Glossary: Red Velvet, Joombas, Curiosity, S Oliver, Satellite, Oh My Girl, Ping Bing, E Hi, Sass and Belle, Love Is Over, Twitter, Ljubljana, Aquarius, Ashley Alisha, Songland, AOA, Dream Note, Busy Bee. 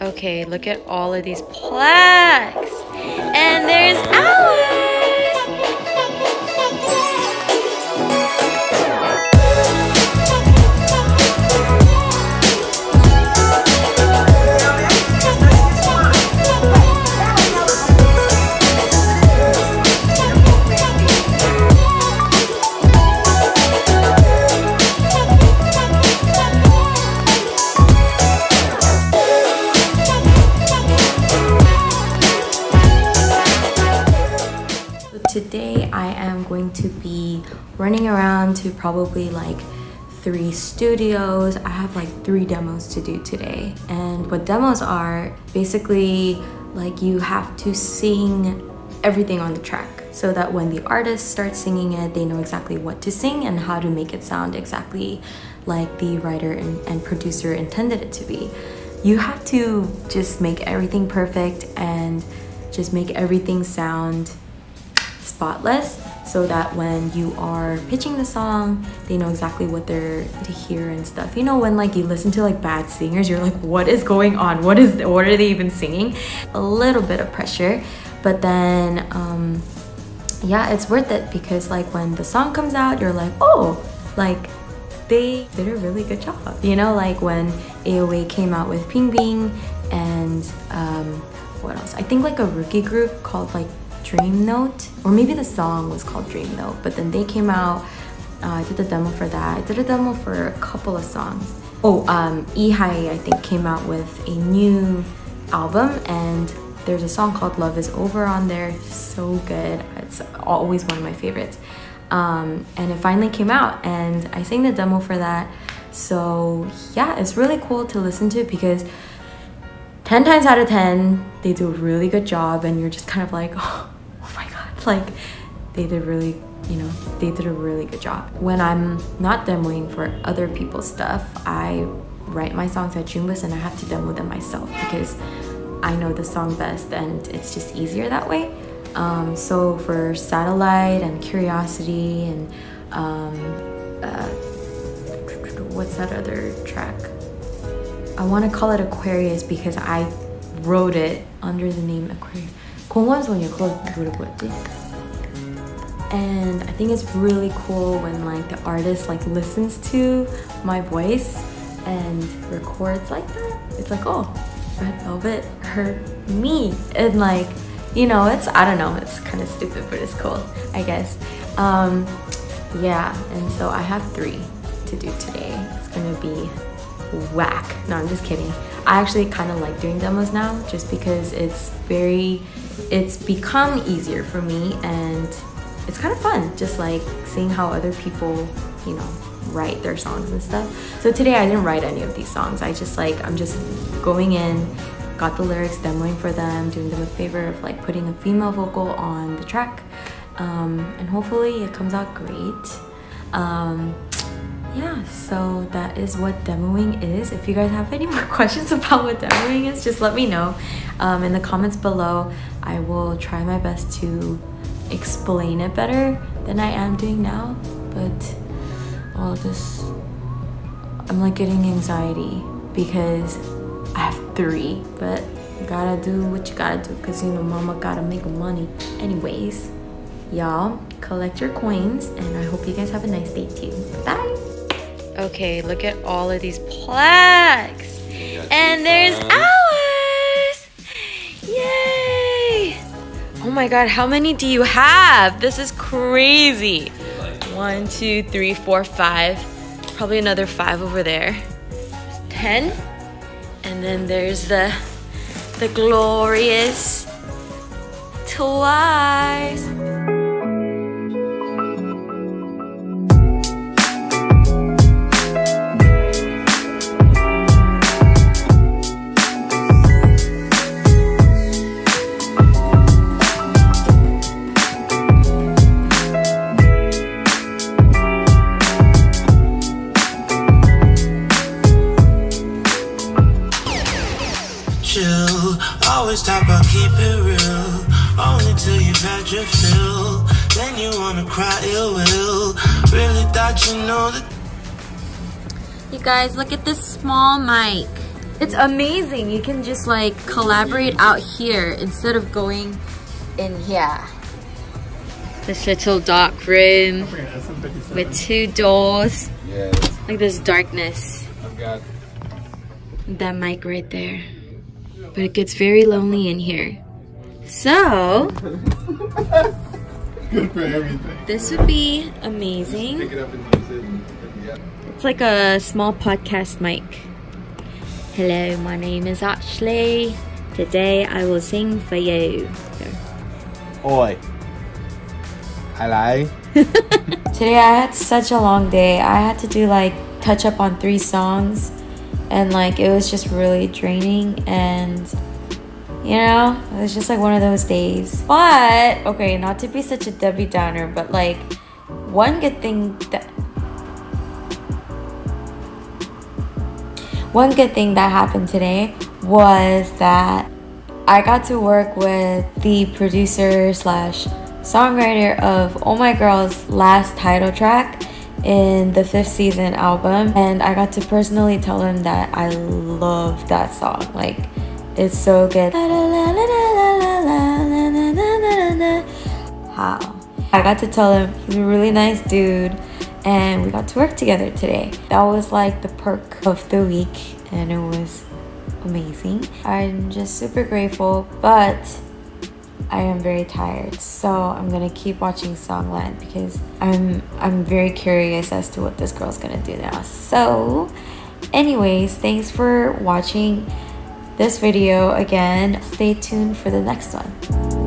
Okay, look at all of these plaques. And there's ours. Today I am going to be running around to probably like 3 studios. I have like 3 demos to do today. And what demos are, basically like you have to sing everything on the track so that when the artist starts singing it, they know exactly what to sing and how to make it sound exactly like the writer and producer intended it to be. You have to just make everything perfect and just make everything sound spotless so that when you are pitching the song, they know exactly what they're to hear and stuff. You know, when like you listen to like bad singers, you're like, what is going on? What are they even singing? A little bit of pressure, but then yeah, it's worth it, because like when the song comes out, you're like, oh, like they did a really good job. You know, like when AOA came out with Ping Bing and what else? I think like a rookie group called like Dream Note, or maybe the song was called Dream Note, but then they came out. I did a demo for that. I did a demo for a couple of songs. E Hi, I think, came out with a new album, and there's a song called Love Is Over on there. So good. It's always one of my favorites. And it finally came out, and I sang the demo for that. So yeah, it's really cool to listen to, because 10 times out of 10, they do a really good job, and you're just kind of like, oh my god, like they did really, you know, they did a really good job. When I'm not demoing for other people's stuff, I write my songs at Joombas and I have to demo them myself, because I know the song best and it's just easier that way. So for Satellite and Curiosity and what's that other track? I want to call it Aquarius because I wrote it under the name Aquarius. And I think it's really cool when like the artist like listens to my voice and records like that. It's like, oh, Red Velvet heard me, and like, you know, it's, I don't know, it's kind of stupid, but it's cool, I guess. Yeah, and so I have 3 to do today. It's gonna be whack. No, I'm just kidding. I actually kind of like doing demos now, just because it's become easier for me, and it's kind of fun just like seeing how other people, you know, write their songs and stuff. So today I didn't write any of these songs. I'm just going in, got the lyrics, demoing for them, doing them a favor of like putting a female vocal on the track, and hopefully it comes out great. Yeah, so that is what demoing is. If you guys have any more questions about what demoing is, just let me know in the comments below. I will try my best to explain it better than I am doing now, but I'm like getting anxiety because I have 3, but you gotta do what you gotta do, because you know, mama gotta make money. Anyways, y'all collect your coins, and I hope you guys have a nice day too. Bye! Okay, look at all of these plaques. And there's ours! Yay! Oh my god, how many do you have? This is crazy. 1, 2, 3, 4, 5. Probably another 5 over there. 10. And then there's the glorious twice. Always talk about keep it real, only till you've had your fill, then you wanna cry ill will, really thought you know that. You guys, look at this small mic. It's amazing. You can just like collaborate out here instead of going in here. This little dark room with two doors. Yes. Like this darkness. I've got that mic right there. But it gets very lonely in here. So good for everything. This would be amazing. Pick it up and use it. Yeah. It's like a small podcast mic. Hello, my name is Ashley. Today I will sing for you. Oi. Hello. Today I had such a long day. I had to do like touch up on 3 songs and like it was just really draining, and you know, it was just like one of those days. But okay, not to be such a Debbie Downer, but like one good thing that happened today was that I got to work with the producer slash songwriter of Oh My Girl's last title track in the 5th season album, and I got to personally tell him that I love that song. Like, it's so good. How? I got to tell him he's a really nice dude, and we got to work together today. That was like the perk of the week, and it was amazing. I'm just super grateful, but I am very tired. So I'm gonna keep watching Songland because I'm very curious as to what this girl's gonna do now. So anyways, thanks for watching this video again. Stay tuned for the next one.